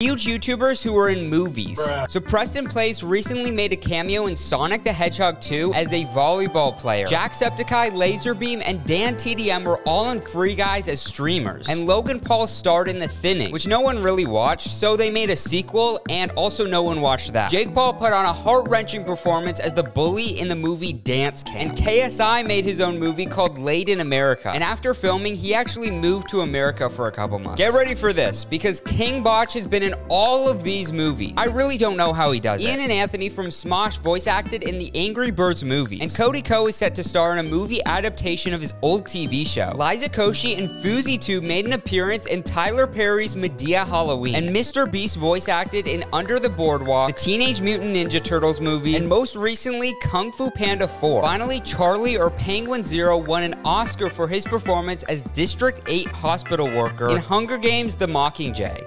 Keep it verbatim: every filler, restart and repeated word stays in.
Huge YouTubers who were in movies. Bruh. So Preston Place recently made a cameo in Sonic the Hedgehog two as a volleyball player. Jacksepticeye, Laserbeam, and Dan T D M were all on Free Guys as streamers. And Logan Paul starred in The Thinning, which no one really watched, so they made a sequel, and also no one watched that. Jake Paul put on a heart-wrenching performance as the bully in the movie Dance Camp. And K S I made his own movie called Late in America. And after filming, he actually moved to America for a couple months. Get ready for this, because King Bach has been in all of these movies. I really don't know how he does it. Ian and Anthony from Smosh voice acted in the Angry Birds movies. And Cody Ko is set to star in a movie adaptation of his old T V show. Liza Koshy and FouseyTube made an appearance in Tyler Perry's Medea Halloween. And MrBeast voice acted in Under the Boardwalk, the Teenage Mutant Ninja Turtles movie, and most recently, Kung Fu Panda four. Finally, Charlie or Penguin Zero won an Oscar for his performance as District eight hospital worker in Hunger Games: The Mockingjay.